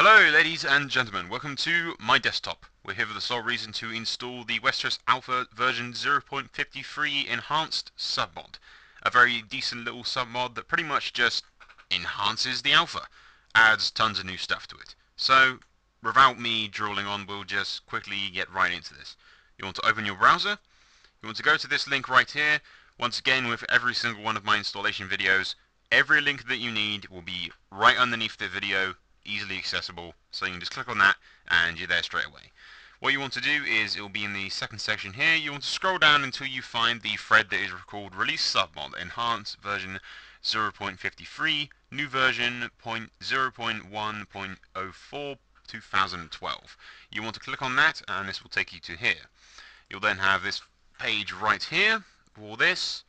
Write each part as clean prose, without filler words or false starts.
Hello ladies and gentlemen, welcome to my desktop. We're here for the sole reason to install the Westeros Alpha version 0.53 enhanced submod. A very decent little submod that pretty much just enhances the alpha. Adds tons of new stuff to it. So, without me drooling on, we'll just quickly get right into this. You want to open your browser, you want to go to this link right here. Once again, with every single one of my installation videos, every link that you need will be right underneath the video, easily accessible, so you can just click on that and you're there straight away. What you want to do is, it will be in the second section here, you want to scroll down until you find the thread that is called Release Submod, Enhanced Version 0.53, New Version 0.1.04, 2012. You want to click on that and this will take you to here. You'll then have this page right here, all this.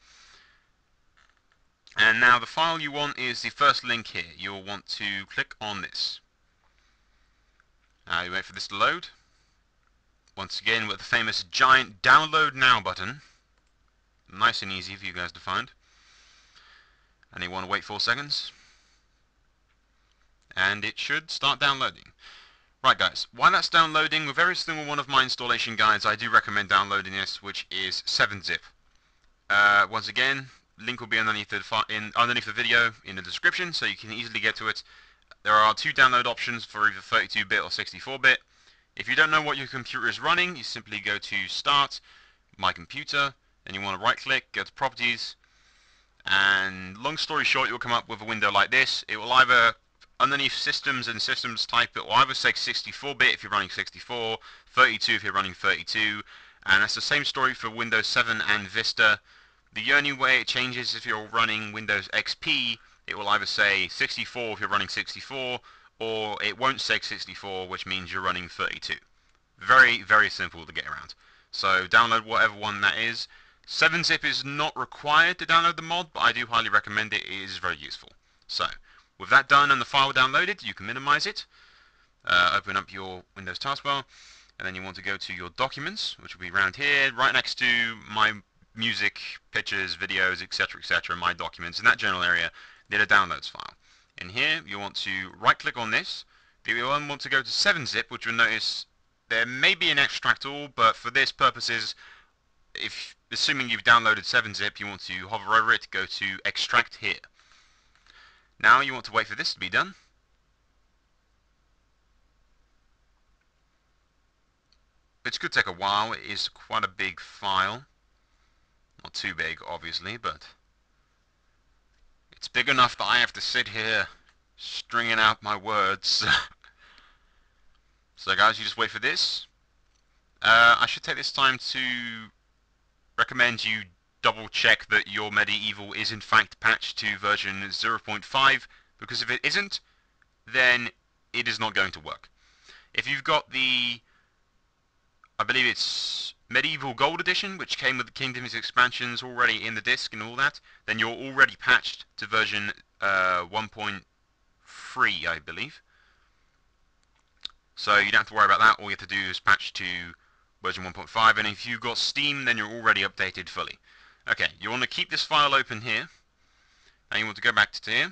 And now the file you want is the first link here. You'll want to click on this. Now you wait for this to load. Once again with the famous giant download now button. Nice and easy for you guys to find. And you want to wait 4 seconds. And it should start downloading. Right guys, while that's downloading, with every single one of my installation guides I do recommend downloading this, which is 7-Zip. Once again, link will be underneath the video in the description, so you can easily get to it. There are two download options for either 32-bit or 64-bit. If you don't know what your computer is running, you simply go to Start, My Computer, and you want to right-click, go to Properties, and long story short, you'll come up with a window like this. It will either, underneath Systems and Systems Type, it will either say 64-bit if you're running 64, 32 if you're running 32, and that's the same story for Windows 7 and Vista. The only way it changes if you're running Windows XP, it will either say 64 if you're running 64, or it won't say 64, which means you're running 32. Very, very simple to get around. So download whatever one that is. 7-Zip is not required to download the mod, but I do highly recommend it. It is very useful. So with that done and the file downloaded, you can minimize it. Open up your Windows taskbar, and then you want to go to your Documents, which will be around here, right next to my music, pictures, videos, etc., my documents, in that general area, did a downloads file. In here, you want to right-click on this. You then want to go to 7-Zip, which you'll notice there may be an extract all, but for this purposes, if assuming you've downloaded 7-Zip, you want to hover over it, go to Extract here. Now you want to wait for this to be done. It could take a while, it is quite a big file. Not too big, obviously, but it's big enough that I have to sit here stringing out my words. So guys, you just wait for this. I should take this time to recommend you double check that your Medieval is in fact patched to version 0.5, because if it isn't, then it is not going to work. If you've got the, I believe it's Medieval Gold Edition, which came with the Kingdom's expansions already in the disc and all that, then you're already patched to version 1.3, I believe. So you don't have to worry about that. All you have to do is patch to version 1.5, and if you've got Steam, then you're already updated fully. Okay, you want to keep this file open here, and you want to go back to here.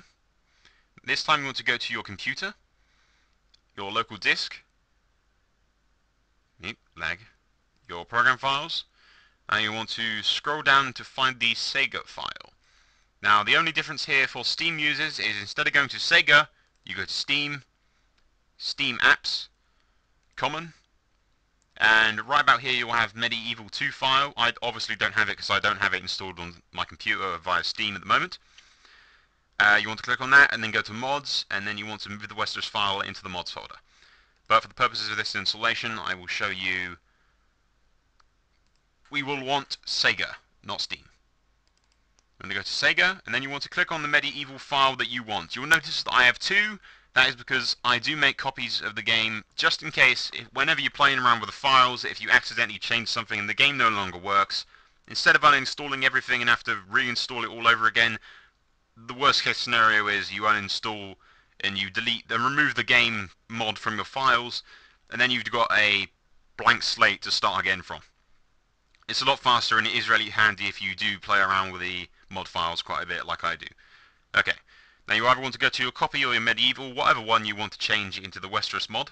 This time you want to go to your computer, your local disk, your program files, and you want to scroll down to find the Sega file. Now the only difference here for Steam users is instead of going to Sega, you go to Steam, Steam Apps, Common, and right about here you'll have Medieval II file. I obviously don't have it because I don't have it installed on my computer via Steam at the moment. You want to click on that and then go to Mods, and then you want to move the Westeros file into the Mods folder. But for the purposes of this installation, I will show you we will want Sega, not Steam. I'm going to go to Sega, and then you want to click on the Medieval file that you want. You'll notice that I have two. That is because I do make copies of the game, just in case, whenever you're playing around with the files, if you accidentally change something and the game no longer works, instead of uninstalling everything and have to reinstall it all over again, the worst case scenario is you uninstall and you delete and remove the game mod from your files, and then you've got a blank slate to start again from. It's a lot faster and it is really handy if you do play around with the mod files quite a bit like I do. Okay, Now you either want to go to your copy or your medieval, whatever one you want to change into the Westeros mod.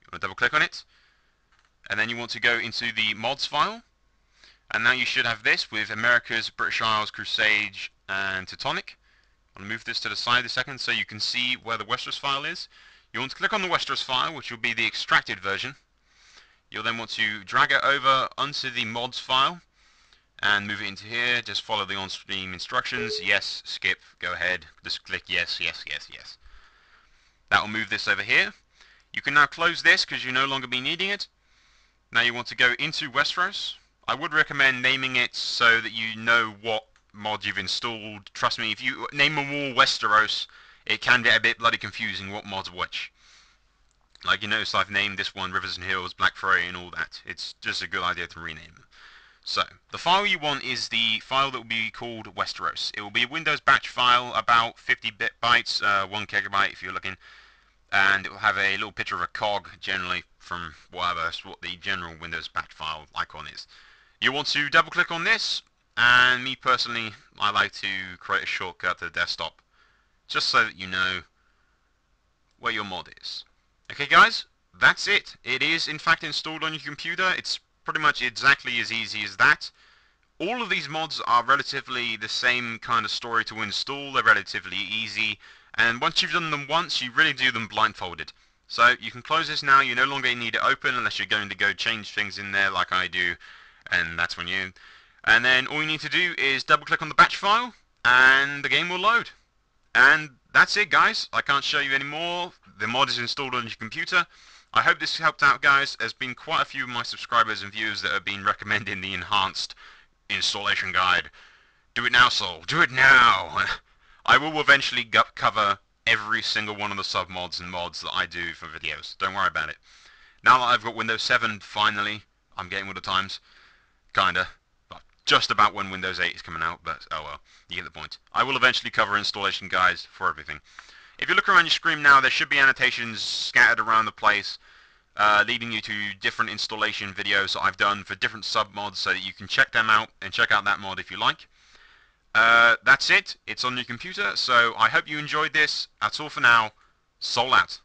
You want to double click on it, and then you want to go into the mods file, and now you should have this with Americas, British Isles, Crusades and Teutonic. I'll move this to the side a second so you can see where the Westeros file is. You want to click on the Westeros file, which will be the extracted version. You'll then want to drag it over onto the mods file and move it into here. Just follow the on-stream instructions. Yes, skip, go ahead, just click yes, yes, yes, yes. That will move this over here. You can now close this because you no longer be needing it. Now you want to go into Westeros. I would recommend naming it so that you know what mod you've installed. Trust me, if you name them all Westeros, it can get a bit bloody confusing what mod's which. Like you notice I've named this one Rivers and Hills, Blackfriars and all that. It's just a good idea to rename them. So, the file you want is the file that will be called Westeros. It will be a Windows batch file, about 50 bytes, 1 gigabyte if you're looking. And it will have a little picture of a cog, generally from whatever, what the general Windows batch file icon is. You want to double click on this, and me personally, I like to create a shortcut to the desktop, just so that you know where your mod is. Okay guys, that's it. It is in fact installed on your computer. It's pretty much exactly as easy as that. All of these mods are relatively the same kind of story to install. They're relatively easy, and once you've done them once, you really do them blindfolded. So you can close this now. You no longer need it open unless you're going to go change things in there like I do. And that's when you... And then all you need to do is double click on the batch file and the game will load. And that's it guys, I can't show you any more. The mod is installed on your computer. I hope this helped out guys. There's been quite a few of my subscribers and viewers that have been recommending the enhanced installation guide. Do it now, Sol. Do it now! I will eventually cover every single one of the submods and mods that I do for videos. Don't worry about it. Now that I've got Windows 7 finally, I'm getting with the times. Kinda. But just about when Windows 8 is coming out, but oh well, you get the point. I will eventually cover installation guides for everything. If you look around your screen now, there should be annotations scattered around the place, leading you to different installation videos that I've done for different submods so that you can check them out and check out that mod if you like. That's it. It's on your computer, so I hope you enjoyed this. That's all for now. Sol out.